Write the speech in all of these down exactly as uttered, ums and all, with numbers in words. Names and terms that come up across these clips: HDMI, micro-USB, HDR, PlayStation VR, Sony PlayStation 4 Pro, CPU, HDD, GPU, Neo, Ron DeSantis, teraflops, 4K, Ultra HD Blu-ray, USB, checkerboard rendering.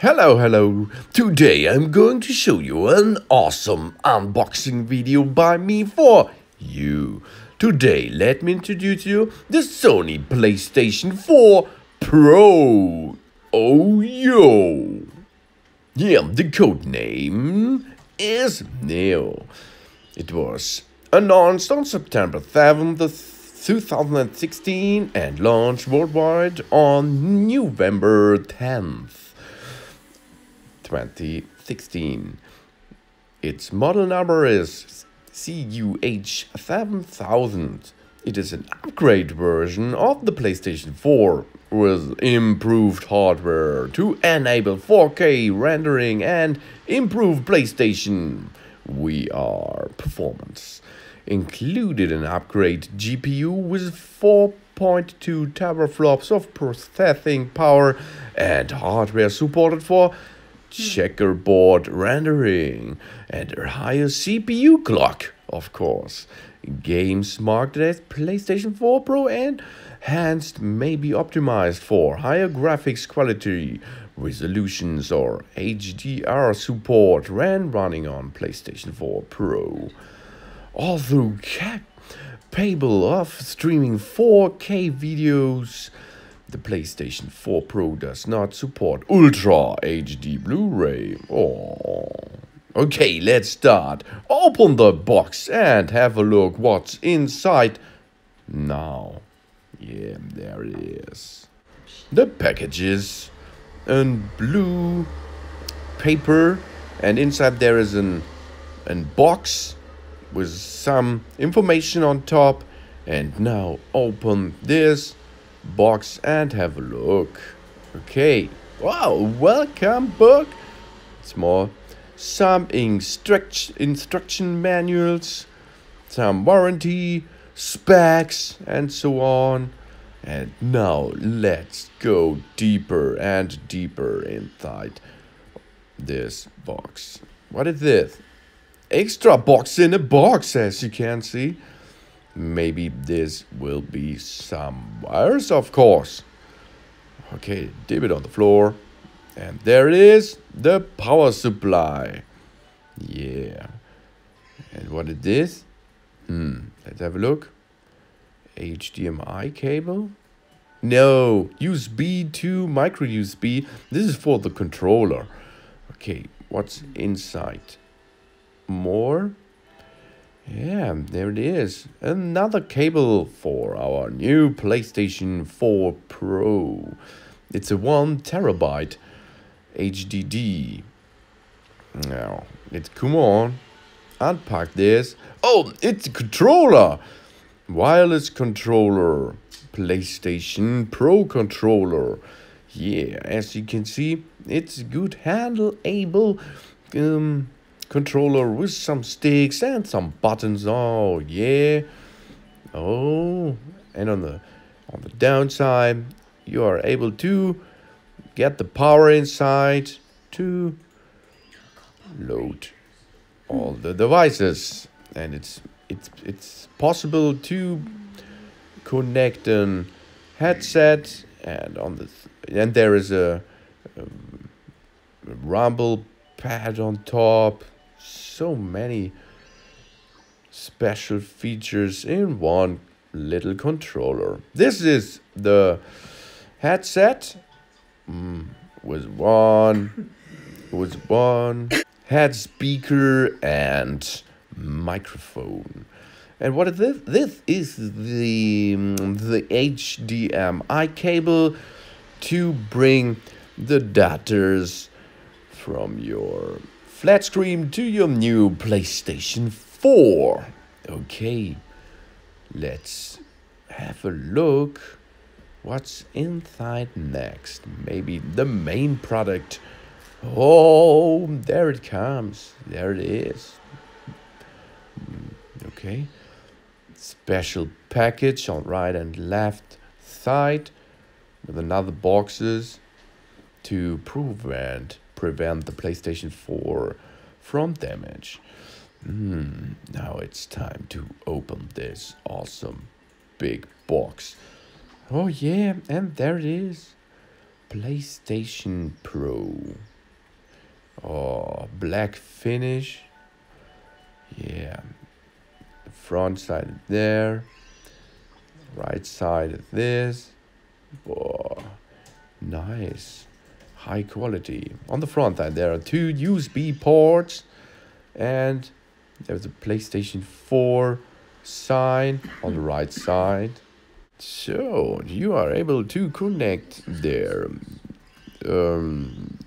Hello, hello. Today I'm going to show you an awesome unboxing video by me for you. Today, let me introduce you the Sony PlayStation four Pro. Oh, yo. Yeah, the code name is Neo. It was announced on September seventh, two thousand sixteen and launched worldwide on November tenth, twenty sixteen. Its model number is C U H seven thousand. It is an upgrade version of the PlayStation four with improved hardware to enable four K rendering and improve PlayStation V R performance. Included an upgrade G P U with four point two teraflops of processing power and hardware supported for checkerboard rendering and a higher C P U clock, of course. Games marketed as PlayStation four Pro and enhanced may be optimized for higher graphics quality, resolutions or H D R support when running on PlayStation four Pro. Although capable of streaming four K videos, the PlayStation four Pro does not support Ultra H D Blu-ray. Oh. Okay, let's start. Open the box and have a look what's inside now. Yeah, there it is. The packages in blue paper, and inside there is an, an box with some information on top. And now open this box and have a look. Okay, wow, welcome book. It's more some instruct instruction manuals, some warranty specs and so on. And now let's go deeper and deeper inside this box. What is this? Extra box in a box, as you can see. Maybe this will be some wires, of course. Okay, dip it on the floor. And there it is, the power supply. Yeah. And what is this? Hmm, let's have a look. H D M I cable? No, U S B to micro U S B. This is for the controller. Okay, what's inside? More? Yeah, there it is. Another cable for our new PlayStation four Pro. It's a one terabyte H D D. Now, let's come on. Unpack this. Oh, it's a controller. Wireless controller. PlayStation Pro controller. Yeah, as you can see, it's good handleable. Um... Controller with some sticks and some buttons. Oh yeah. Oh, and on the on the downside, you are able to get the power inside to load all the devices, and it's it's it's possible to connect an headset, and on the th and there is a, a, a rumble pad on top. So many special features in one little controller. This is the headset mm, with one with one head speaker and microphone. And what is this? This is the the H D M I cable to bring the data's from your flat screen to your new PlayStation four. Okay, let's have a look what's inside next. Maybe the main product. Oh, there it comes. There it is. Okay. Special package on right and left side with another boxes to prevent prevent the PlayStation four from damage. Mm, now it's time to open this awesome big box. Oh yeah, and there it is. PlayStation Pro. Oh, black finish. Yeah. Front side there. Right side of this. Oh, nice. High quality. On the front side there are two U S B ports. And there's a PlayStation four sign on the right side. So you are able to connect there um,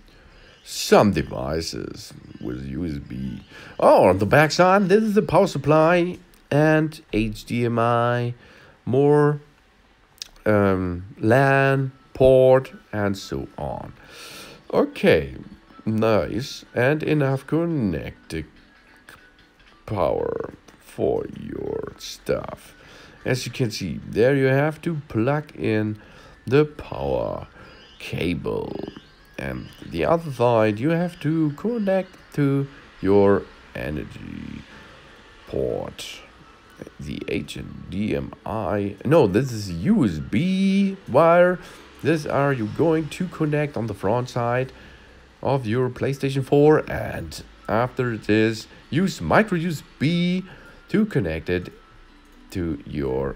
some devices with U S B. Oh, on the back side, this is the power supply and H D M I, more um, LAN port and so on. Okay, nice, and enough connecting power for your stuff. As you can see, there you have to plug in the power cable. And the other side, you have to connect to your energy port. The H D M I. No, this is U S B wire. These are you going to connect on the front side of your PlayStation four. And after this, use micro U S B to connect it to your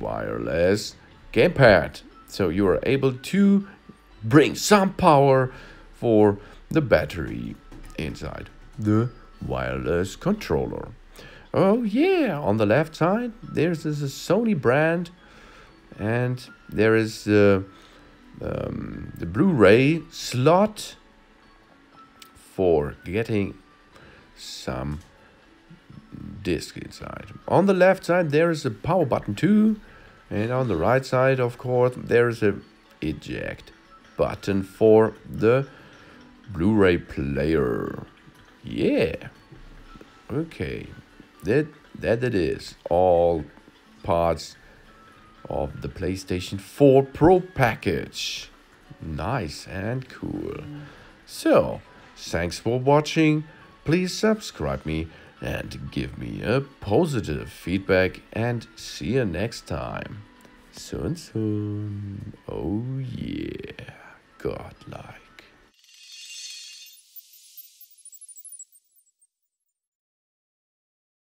wireless gamepad, so you are able to bring some power for the battery inside the wireless controller. Oh yeah, on the left side there's this Sony brand, and there is uh, um, the Blu-ray slot for getting some disc inside. On the left side there is a power button too, and on the right side, of course, there is a eject button for the Blu-ray player. Yeah, okay, that that it is all parts of the PlayStation four Pro package. Nice and cool. So thanks for watching. Please subscribe me and give me a positive feedback, and see you next time. Soon, soon. Oh yeah, godlike.